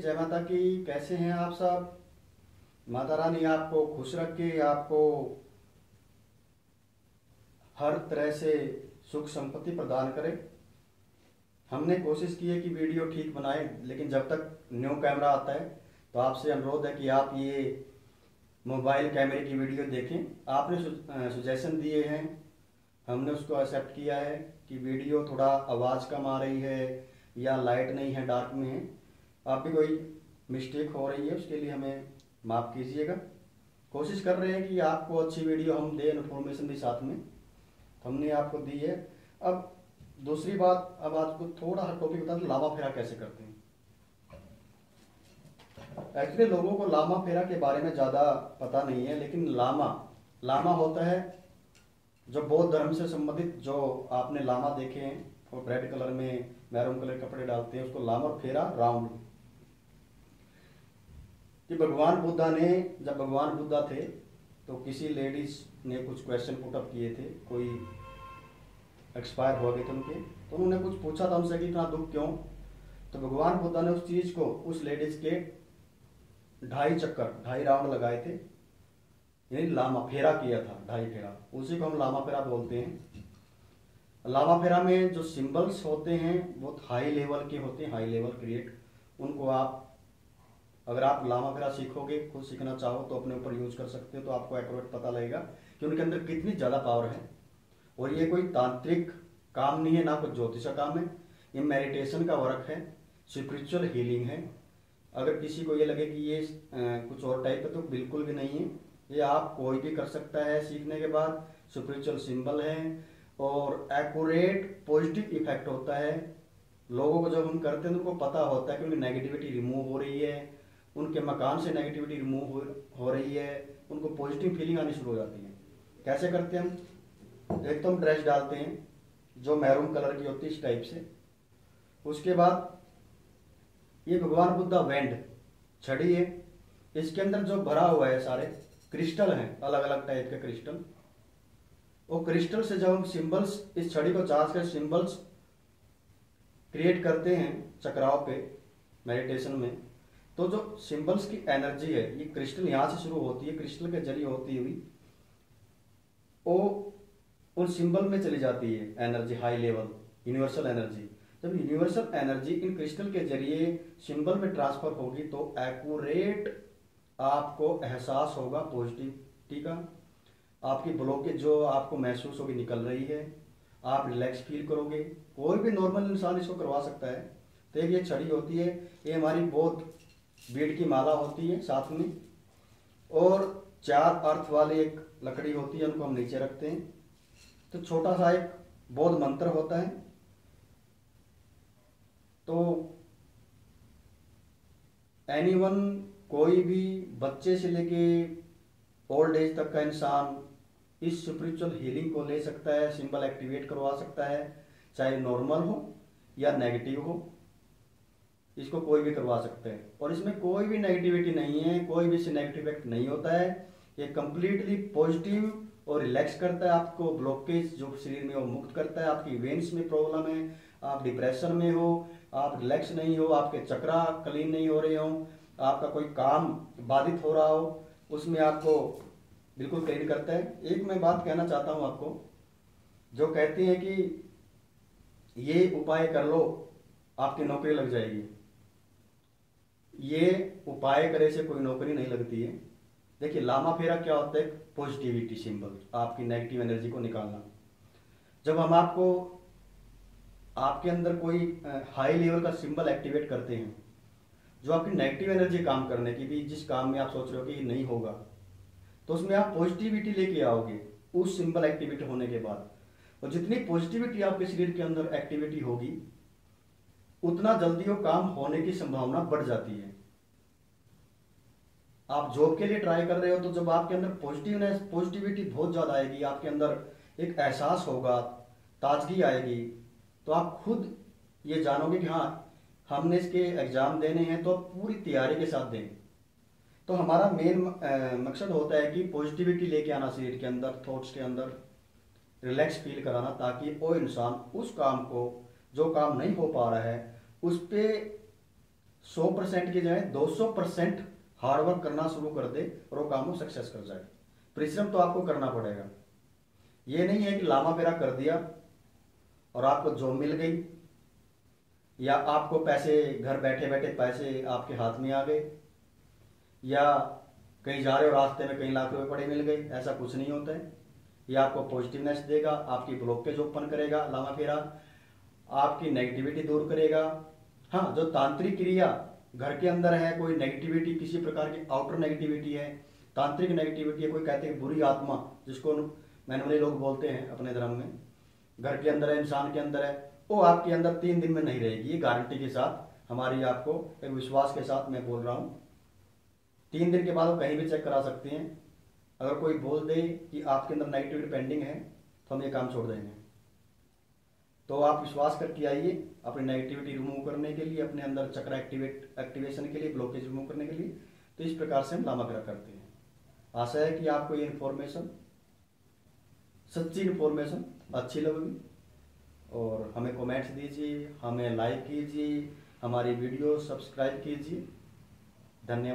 जय माता की। कैसे हैं आप सब। माता रानी आपको खुश रखे, आपको हर तरह से सुख संपत्ति प्रदान करे। हमने कोशिश की है कि वीडियो ठीक बनाए, लेकिन जब तक न्यू कैमरा आता है तो आपसे अनुरोध है कि आप ये मोबाइल कैमरे की वीडियो देखें। आपने सुजेशन दिए हैं, हमने उसको एक्सेप्ट किया है कि वीडियो थोड़ा आवाज़ कम आ रही है या लाइट नहीं है, डार्क में है, आप भी कोई मिस्टेक हो रही है उसके लिए हमें माफ़ कीजिएगा। कोशिश कर रहे हैं कि आपको अच्छी वीडियो हम दें, इन्फॉर्मेशन भी साथ में हमने आपको दी है। अब दूसरी बात, अब आपको थोड़ा हर टॉपिक बता दूं, लामा फेरा कैसे करते हैं। एक्चुअली लोगों को लामा फेरा के बारे में ज़्यादा पता नहीं है, लेकिन लामा होता है जो बौद्ध धर्म से संबंधित, जो आपने लामा देखे हैं और रेड कलर में मैरून कलर कपड़े डालते हैं, उसको लामा फेरा राउंड। कि भगवान बुद्धा ने, जब भगवान बुद्धा थे तो किसी लेडीज ने कुछ क्वेश्चन पुटअप किए थे, कोई एक्सपायर हो गए थे उनके, तो उन्होंने कुछ पूछा था उनसे कि इतना दुख क्यों। तो भगवान बुद्धा ने उस चीज़ को, उस लेडीज के 2.5 चक्कर 2.5 राउंड लगाए थे, यानी लामा फेरा किया था, 2.5 फेरा। उसी को हम लामा फेरा बोलते हैं। लामा फेरा में जो सिंबल्स होते हैं बहुत हाई लेवल के होते हैं, हाई लेवल क्रिएट, उनको आप, अगर आप लामा फेरा सीखोगे, खुद सीखना चाहो तो अपने ऊपर यूज कर सकते हो, तो आपको एक्यूरेट पता लगेगा कि उनके अंदर कितनी ज़्यादा पावर है। और ये कोई तांत्रिक काम नहीं है, ना कोई ज्योतिष का काम है, ये मेडिटेशन का वर्क है, स्पिरिचुअल हीलिंग है। अगर किसी को ये लगे कि ये कुछ और टाइप है, तो बिल्कुल भी नहीं है, ये आप कोई भी कर सकता है सीखने के बाद। स्पिरिचुअल सिंबल है और एक्यूरेट पॉजिटिव इफेक्ट होता है। लोगों को जब हम करते हैं तो उनको पता होता है कि उनकी नेगेटिविटी रिमूव हो रही है, उनके मकान से नेगेटिविटी रिमूव हो रही है, उनको पॉजिटिव फीलिंग आनी शुरू हो जाती है। कैसे करते हैं हम, एक तो हम ड्रेस डालते हैं जो मैरून कलर की होती है, इस टाइप से। उसके बाद ये भगवान बुद्धा वेंड छड़ी है, इसके अंदर जो भरा हुआ है सारे क्रिस्टल हैं, अलग अलग टाइप के क्रिस्टल। वो क्रिस्टल से जब हम सिम्बल्स, इस छड़ी को चार्ज कर सिम्बल्स क्रिएट करते हैं चक्राओं पे मेडिटेशन में, तो जो सिंबल्स की एनर्जी है, ये क्रिस्टल यहाँ से शुरू होती है, क्रिस्टल के जरिए होती हुई वो उन सिंबल में चली जाती है energy, high level universal energy. जब यूनिवर्सल एनर्जी इन क्रिस्टल के जरिए सिंबल में ट्रांसफर होगी तो एक्यूरेट आपको एहसास होगा पॉजिटिविटी का, आपकी ब्लॉकेज जो आपको महसूस होगी निकल रही है, आप रिलैक्स फील करोगे। कोई भी नॉर्मल इंसान इसको करवा सकता है। तो एक ये छड़ी होती है, ये हमारी बहुत बीड़ की माला होती है साथ में, और 4 अर्थ वाली एक लकड़ी होती है, उनको हम नीचे रखते हैं। तो छोटा सा एक बौद्ध मंत्र होता है, तो एनीवन, कोई भी बच्चे से लेके ओल्ड एज तक का इंसान इस स्पिरिचुअल हीलिंग को ले सकता है, सिंबल एक्टिवेट करवा सकता है, चाहे नॉर्मल हो या नेगेटिव हो, इसको कोई भी करवा सकते हैं। और इसमें कोई भी नेगेटिविटी नहीं है, कोई भी नेगेटिव इफेक्ट नहीं होता है, ये कम्प्लीटली पॉजिटिव और रिलैक्स करता है आपको, ब्लॉकेज जो शरीर में वो मुक्त करता है। आपकी वेंस में प्रॉब्लम है, आप डिप्रेशन में हो, आप रिलैक्स नहीं हो, आपके चक्रा क्लीन नहीं हो रहे हो, आपका कोई काम बाधित हो रहा हो, उसमें आपको बिल्कुल क्लीन करता है। एक मैं बात कहना चाहता हूँ आपको, जो कहती हैं कि ये उपाय कर लो आपकी नौकरी लग जाएगी, ये उपाय करे से कोई नौकरी नहीं लगती है। देखिए लामा फेरा क्या होता है, पॉजिटिविटी सिंबल, आपकी नेगेटिव एनर्जी को निकालना। जब हम आपको, आपके अंदर कोई हाई लेवल का सिंबल एक्टिवेट करते हैं जो आपकी नेगेटिव एनर्जी काम करने की, भी जिस काम में आप सोच रहे हो कि ये नहीं होगा, तो उसमें आप पॉजिटिविटी लेके आओगे उस सिंबल एक्टिवेट होने के बाद। और जितनी पॉजिटिविटी आपके शरीर के अंदर एक्टिविटी होगी, उतना जल्दी वो काम होने की संभावना बढ़ जाती है। आप जॉब के लिए ट्राई कर रहे हो, तो जब आपके अंदर पॉजिटिवनेस, पॉजिटिविटी बहुत ज़्यादा आएगी, आपके अंदर एक एहसास होगा, ताजगी आएगी, तो आप खुद ये जानोगे कि हाँ हमने इसके एग्ज़ाम देने हैं, तो पूरी तैयारी के साथ दें। तो हमारा मेन मकसद होता है कि पॉजिटिविटी लेके आना शरीर के अंदर, थॉट्स के अंदर, रिलैक्स फील कराना, ताकि वो इंसान उस काम को, जो काम नहीं हो पा रहा है, उस पर 100% की जाए 200% हार्डवर्क करना शुरू कर दे और वो काम को सक्सेस कर जाए। परिश्रम तो आपको करना पड़ेगा, ये नहीं है कि लामा फेरा कर दिया और आपको जॉब मिल गई या आपको पैसे घर बैठे बैठे पैसे आपके हाथ में आ गए या कहीं जा रहे हो रास्ते में कहीं लाख रुपए पड़े मिल गए, ऐसा कुछ नहीं होता है। ये आपको पॉजिटिवनेस देगा, आपकी ब्लॉकेज ओपन करेगा लामा फेरा, आपकी नेगेटिविटी दूर करेगा। हाँ, जो तांत्रिक क्रिया घर के अंदर है, कोई नेगेटिविटी किसी प्रकार की आउटर नेगेटिविटी है, तांत्रिक नेगेटिविटी है, कोई कहते हैं बुरी आत्मा जिसको मैनुअली लोग बोलते हैं अपने धर्म में, घर के अंदर है, इंसान के अंदर है, वो आपके अंदर 3 दिन में नहीं रहेगी। ये गारंटी के साथ हमारी आपको एक विश्वास के साथ मैं बोल रहा हूँ। 3 दिन के बाद वो कहीं भी चेक करा सकते हैं। अगर कोई बोल दे कि आपके अंदर नेगेटिविटी पेंडिंग है तो हम ये काम छोड़ देंगे। तो आप विश्वास करके आइए अपनी नेगेटिविटी रिमूव करने के लिए, अपने अंदर चक्र एक्टिवेशन के लिए, ब्लॉकेज रिमूव करने के लिए। तो इस प्रकार से हम लामा फेरा करते हैं। आशा है कि आपको ये इन्फॉर्मेशन, सच्ची इन्फॉर्मेशन अच्छी लगेगी और हमें कमेंट्स दीजिए, हमें लाइक कीजिए, हमारी वीडियो सब्सक्राइब कीजिए। धन्यवाद।